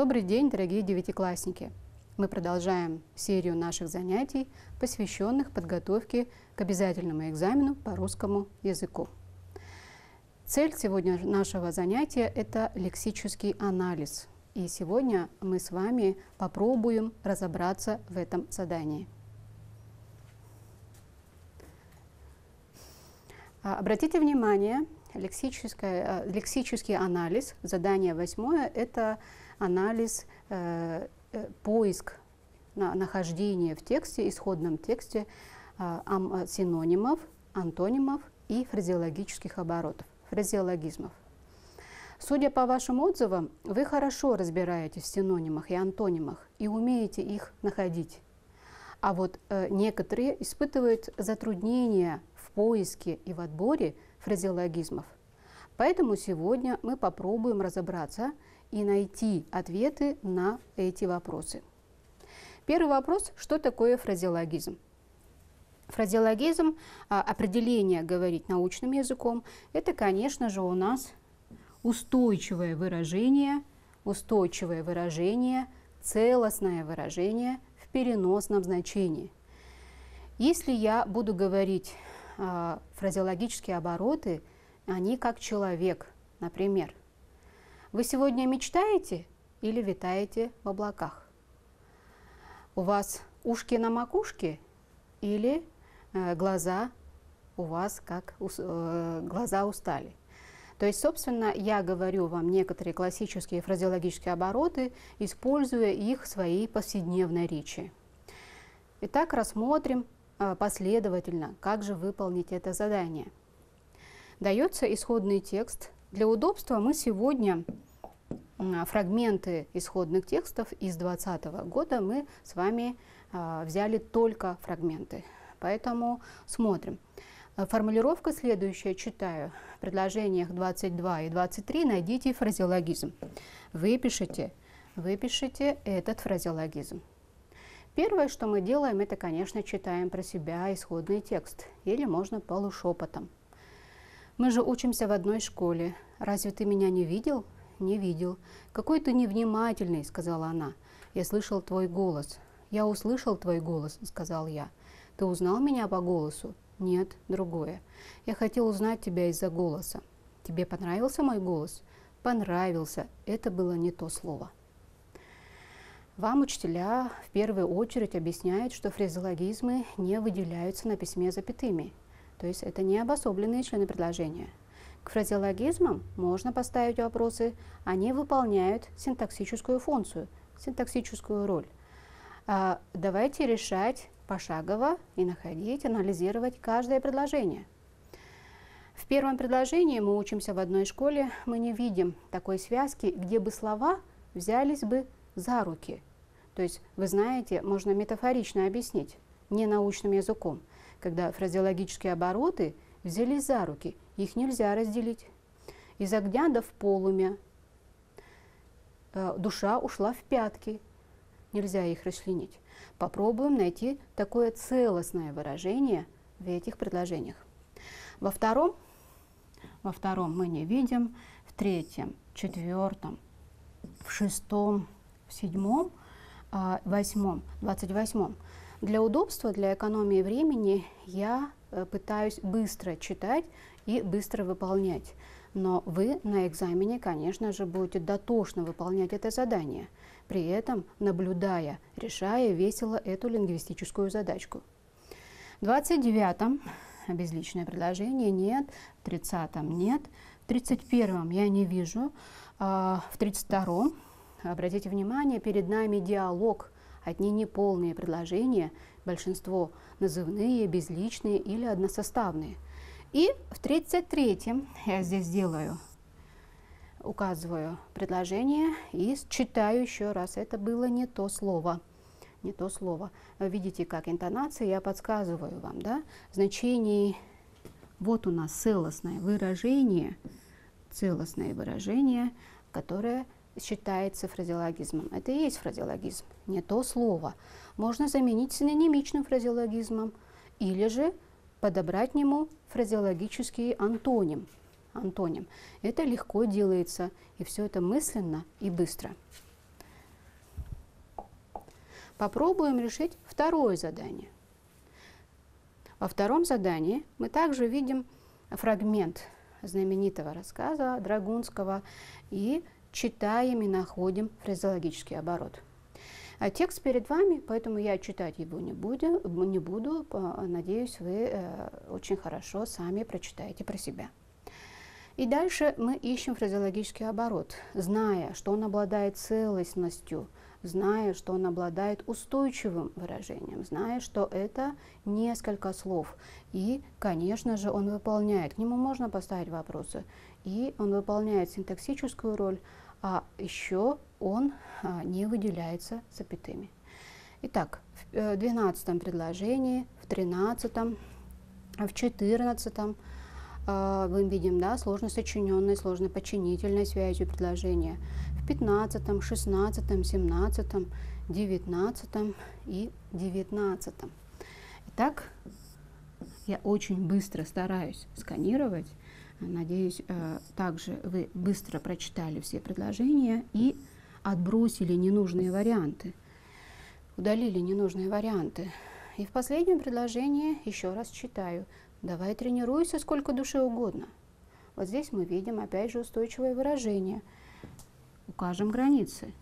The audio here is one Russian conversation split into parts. Добрый день, дорогие девятиклассники! Мы продолжаем серию наших занятий, посвященных подготовке к обязательному экзамену по русскому языку. Цель сегодня нашего занятия – это лексический анализ. И сегодня мы с вами попробуем разобраться в этом задании. Обратите внимание, лексический анализ, задание 8, это анализ, поиск, нахождение в тексте, исходном тексте синонимов, антонимов и фразеологических оборотов, фразеологизмов. Судя по вашим отзывам, вы хорошо разбираетесь в синонимах и антонимах и умеете их находить. А вот некоторые испытывают затруднения в поиске и в отборе фразеологизмов. Поэтому сегодня мы попробуем разобраться и найти ответы на эти вопросы. Первый вопрос: что такое фразеологизм? Фразеологизм, определение говорить научным языком, это, конечно же, у нас устойчивое выражение, целостное выражение в переносном значении. Если я буду говорить фразеологические обороты, они как человек, например. Вы сегодня мечтаете или витаете в облаках? У вас ушки на макушке или глаза у вас как глаза устали? То есть, собственно, я говорю вам некоторые классические фразеологические обороты, используя их в своей повседневной речи. Итак, рассмотрим последовательно, как же выполнить это задание. Дается исходный текст. Для удобства мы сегодня фрагменты исходных текстов из 2020 года мы с вами взяли только фрагменты. Поэтому смотрим. Формулировка следующая, читаю. В предложениях 22 и 23 найдите фразеологизм. Выпишите этот фразеологизм. Первое, что мы делаем, это, конечно, читаем про себя исходный текст, или можно полушепотом. Мы же учимся в одной школе. Разве ты меня не видел? Не видел. Какой ты невнимательный, сказала она. Я слышал твой голос. Я услышал твой голос, сказал я. Ты узнал меня по голосу? Нет, другое. Я хотел узнать тебя из-за голоса. Тебе понравился мой голос? Понравился. Это было не то слово. Вам учителя в первую очередь объясняют, что фразеологизмы не выделяются на письме запятыми. То есть это не обособленные члены предложения. К фразеологизмам можно поставить вопросы. Они выполняют синтаксическую функцию, синтаксическую роль. Давайте решать пошагово и находить, анализировать каждое предложение. В первом предложении мы учимся в одной школе. Мы не видим такой связки, где бы слова взялись бы за руки. То есть, вы знаете, можно метафорично объяснить, не научным языком, когда фразеологические обороты взялись за руки, их нельзя разделить. Из огня до в полумя, душа ушла в пятки, нельзя их расчленить. Попробуем найти такое целостное выражение в этих предложениях. Во втором мы не видим, в третьем, четвертом, в шестом, в 7, 8, 28. Для удобства, для экономии времени я пытаюсь быстро читать и быстро выполнять. Но вы на экзамене, конечно же, будете дотошно выполнять это задание, при этом наблюдая, решая весело эту лингвистическую задачку. В 29-м безличное предложение нет, в 30-м нет, в 31-м я не вижу, в 32-м. Обратите внимание, перед нами диалог, одни неполные предложения, большинство назывные, безличные или односоставные. И в 33-м я здесь делаю, указываю предложение и читаю еще раз. Это было не то слово, не то слово. Видите, как интонация, я подсказываю вам, да, значение. Вот у нас целостное выражение, которое считается фразеологизмом. Это и есть фразеологизм, не то слово. Можно заменить синонимичным фразеологизмом или же подобрать к нему фразеологический антоним. Антоним. Это легко делается, и все это мысленно и быстро. Попробуем решить второе задание. Во втором задании мы также видим фрагмент знаменитого рассказа Драгунского и читаем и находим фразеологический оборот. А текст перед вами, поэтому я читать его не буду. Надеюсь, вы очень хорошо сами прочитаете про себя. И дальше мы ищем фразеологический оборот, зная, что он обладает целостностью, зная, что он обладает устойчивым выражением, зная, что это несколько слов. И, конечно же, он выполняет, к нему можно поставить вопросы, и он выполняет синтаксическую роль, а еще он не выделяется запятыми. Итак, в 12-м предложении, в 13-м, в 14-м мы видим, да, сложно сочиненной, сложно подчинительной связью предложения. В 15-м, 16-м, 17-м, 19-м и 19-м. Итак, я очень быстро стараюсь сканировать. Надеюсь, также вы быстро прочитали все предложения и отбросили ненужные варианты, удалили ненужные варианты. И в последнем предложении еще раз читаю. Давай тренируйся сколько душе угодно. Вот здесь мы видим опять же устойчивое выражение. Укажем границы.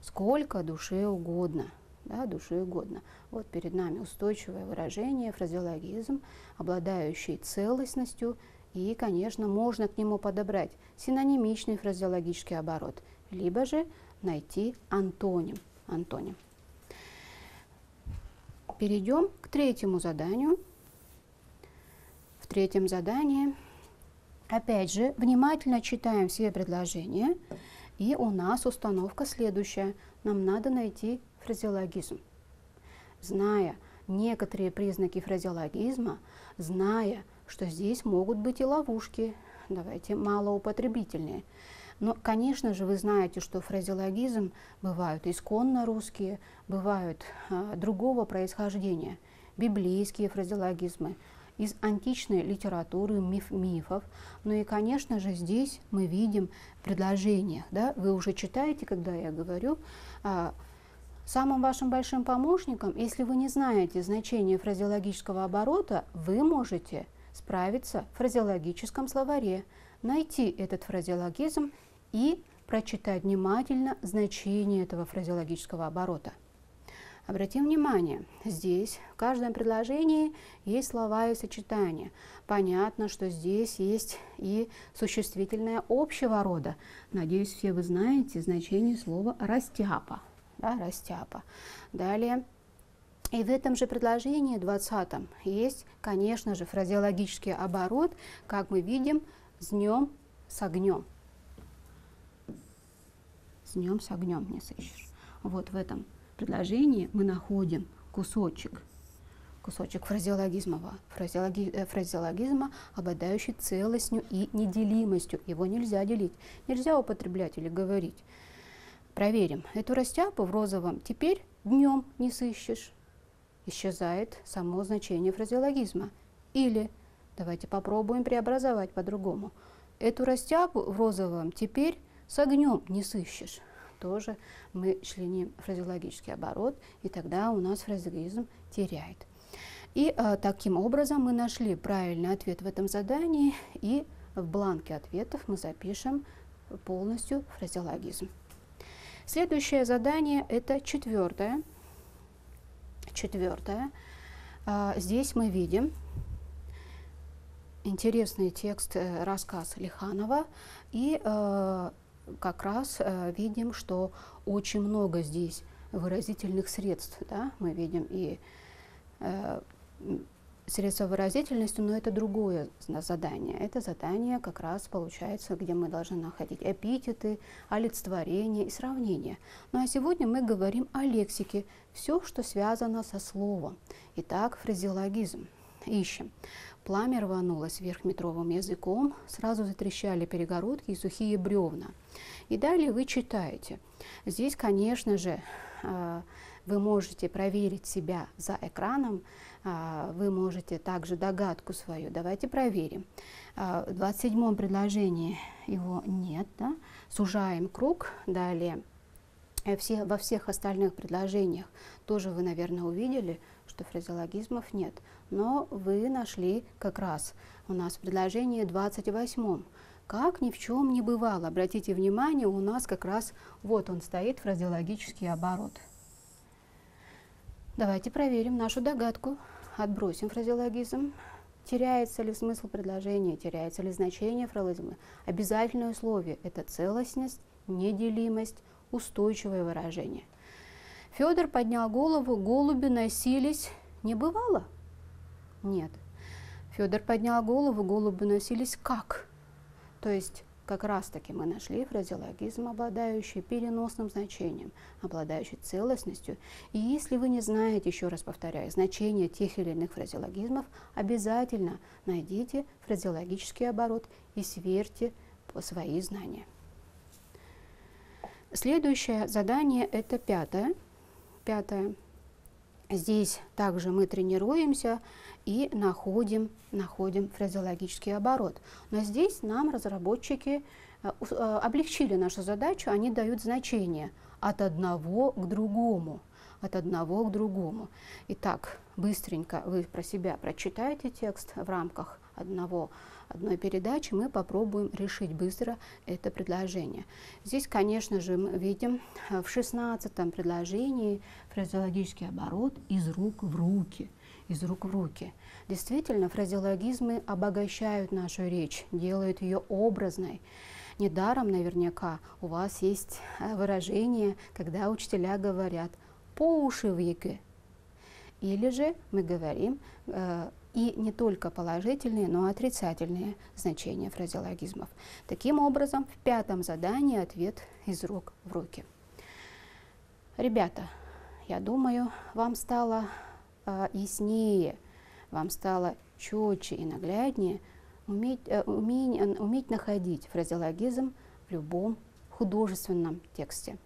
Сколько душе угодно. Да, душе угодно. Вот перед нами устойчивое выражение, фразеологизм, обладающий целостностью. И, конечно, можно к нему подобрать синонимичный фразеологический оборот, либо же найти антоним. Перейдем к третьему заданию. В третьем задании, опять же, внимательно читаем все предложения. И у нас установка следующая. Нам надо найти фразеологизм. Зная некоторые признаки фразеологизма, зная, что здесь могут быть и ловушки, давайте, малоупотребительные. Но, конечно же, вы знаете, что фразеологизм бывают исконно русские, бывают другого происхождения, библейские фразеологизмы, из античной литературы, мифов. Ну и, конечно же, здесь мы видим предложения. Да? Вы уже читаете, когда я говорю. Самым вашим большим помощником, если вы не знаете значение фразеологического оборота, вы можете справиться в фразеологическом словаре, найти этот фразеологизм и прочитать внимательно значение этого фразеологического оборота. Обратим внимание, здесь в каждом предложении есть слова и сочетания. Понятно, что здесь есть и существительное общего рода. Надеюсь, все вы знаете значение слова «растяпа». Да, «растяпа». Далее. И в этом же предложении, 20-м, есть, конечно же, фразеологический оборот, как мы видим, «с днем с огнем». «С днем с огнем» не сыщешь. Вот в этом предложении мы находим кусочек фразеологизма, обладающий целостью и неделимостью. Его нельзя делить, нельзя употреблять или говорить. Проверим. Эту растяпу в розовом «теперь днем не сыщешь». Исчезает само значение фразеологизма. Или давайте попробуем преобразовать по-другому. Эту растяпу в розовом «теперь с огнем не сыщешь». Тоже мы членим фразеологический оборот, и тогда у нас фразеологизм теряет. И таким образом мы нашли правильный ответ в этом задании, и в бланке ответов мы запишем полностью фразеологизм. Следующее задание – это четвертое. Здесь мы видим интересный текст, рассказ Лиханова, и как раз видим, что очень много здесь выразительных средств. Да? Мы видим и средства выразительности, но это другое задание. Это задание как раз получается, где мы должны находить эпитеты, олицетворения и сравнения. Ну а сегодня мы говорим о лексике, все, что связано со словом. Итак, фразеологизм. Ищем. Пламя рванулось вверхметровым языком, сразу затрещали перегородки и сухие бревна. И далее вы читаете. Здесь, конечно же, вы можете проверить себя за экраном, вы можете также догадку свою. Давайте проверим. В 27-м предложении его нет. Да? Сужаем круг, далее Во всех остальных предложениях тоже вы, наверное, увидели, что фразеологизмов нет. Но вы нашли как раз у нас в предложении 28. Как ни в чем не бывало. Обратите внимание, у нас как раз вот он стоит, фразеологический оборот. Давайте проверим нашу догадку. Отбросим фразеологизм. Теряется ли смысл предложения, теряется ли значение фразеологизма. Обязательное условие – это целостность, неделимость, устойчивое выражение. Федор поднял голову, голуби носились. Не бывало? Нет. Федор поднял голову, голуби носились как? То есть как раз-таки мы нашли фразеологизм, обладающий переносным значением, обладающий целостностью. И если вы не знаете, еще раз повторяю, значение тех или иных фразеологизмов, обязательно найдите фразеологический оборот и сверьте по свои знания. Следующее задание – это пятое. Здесь также мы тренируемся и находим фразеологический оборот. Но здесь нам разработчики облегчили нашу задачу, они дают значение от одного к другому. Итак, быстренько вы про себя прочитаете текст в рамках одной передачи, мы попробуем решить быстро это предложение. Здесь, конечно же, мы видим в 16-м предложении фразеологический оборот «из рук в руки». Действительно, фразеологизмы обогащают нашу речь, делают ее образной. Недаром наверняка у вас есть выражение, когда учителя говорят «по уши в ЕГЭ». Или же мы говорим и не только положительные, но и отрицательные значения фразеологизмов. Таким образом, в 5-м задании ответ из рук в руки. Ребята, я думаю, вам стало яснее, вам стало четче и нагляднее уметь находить фразеологизм в любом художественном тексте.